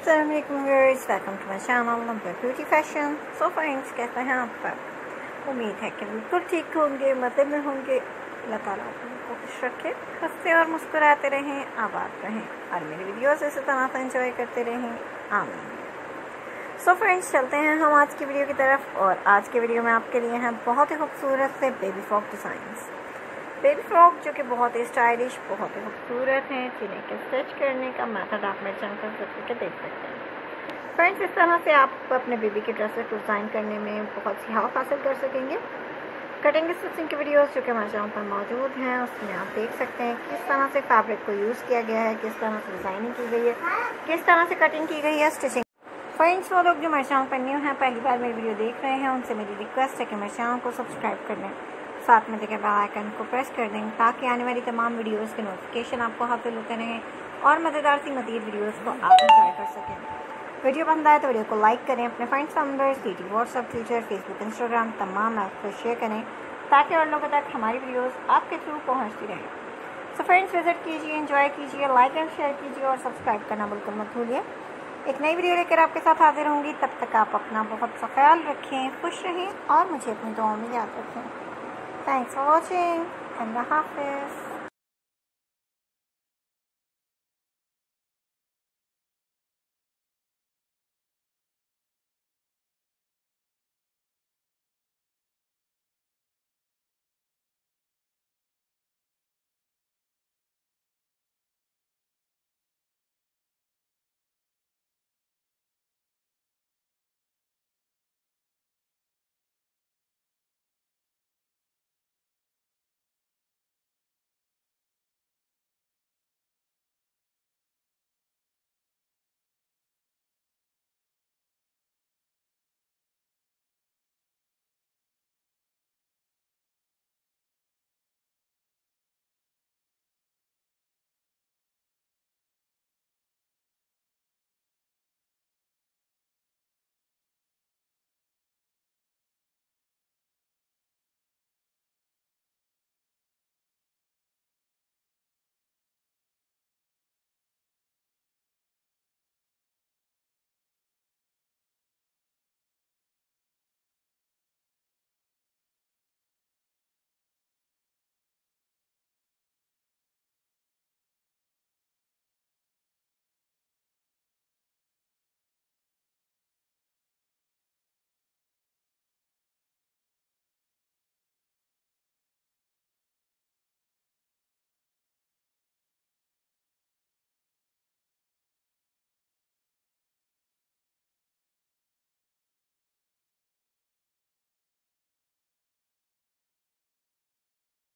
अस्सलाम वालेकुम viewers, welcome to my channel number beauty fashion. So friends, कैसे हैं आप सब? उम्मीद है कि बिल्कुल ठीक होंगे, मज़े में होंगे। अल्लाह ताला आपको खुश रखे, हंसते और मुस्कुराते रहें, आबाद रहें और मेरी वीडियोस इसी तरह से इंजॉय करते रहें। आमीन। सो फ्रेंड्स, चलते हैं हम आज की वीडियो की तरफ। और आज की वीडियो में आपके लिए हैं बहुत ही खूबसूरत से baby frock designs. Baby frock जो कि बहुत ही स्टाइलिश, बहुत ही खूबसूरत हैं। सीने के स्टिच करने का मेथड आप मेरे चैनल पर सर्च करके देख सकते हैं। फ्रेंड्स, इस तरह से आप अपने बेबी के ड्रेसेस को डिज़ाइन करने में बहुत सी हेल्प हासिल कर सकेंगे। कटिंग स्टिचिंग की वीडियोस जो कि हमारे चैनल पर मौजूद हैं, उसमें आप देख सकते हैं किस तरह से फैब्रिक को यूज़ किया गया है, किस तरह से डिज़ाइनिंग की गई है, किस तरह से कटिंग की गई है, स्टिचिंग। फ्रेंड्स, वो लोग जो मेरे चैनल पर न्यू हैं, पहली बार मेरी वीडियो देख रहे हैं, उनसे मेरी रिक्वेस्ट है कि मेरे चैनल को सब्सक्राइब कर लें, साथ में देखे बेल आइकन को प्रेस कर दें, ताकि आने वाली तमाम वीडियोस के नोटिफिकेशन आपको हासिल होते रहें और मज़ेदार सी मज़ीद वीडियोस को आप इंजॉय कर सकें। वीडियो पसंद आए तो वीडियो को लाइक करें, अपने friends number city WhatsApp Twitter Facebook Instagram तमाम ऐप पर शेयर करें, ताकि और लोगों तक हमारी वीडियोस आपके थ्रू पहुँचती रहें। सो फ्रेंड्स, विजिट कीजिए, इंजॉय कीजिए, लाइक एंड शेयर कीजिए और सब्सक्राइब करना बिल्कुल मत भूलिए। एक नई वीडियो लेकर आपके साथ हाजिर होंगी। तब तक आप अपना बहुत सा ख्याल रखें, खुश रहें और मुझे अपनी दुआओं में याद रखें। Thanks for watching and Allah Hafiz.